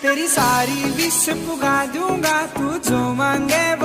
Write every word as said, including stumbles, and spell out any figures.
तेरी सारी विश पुगा दूंगा, तू जो मांगे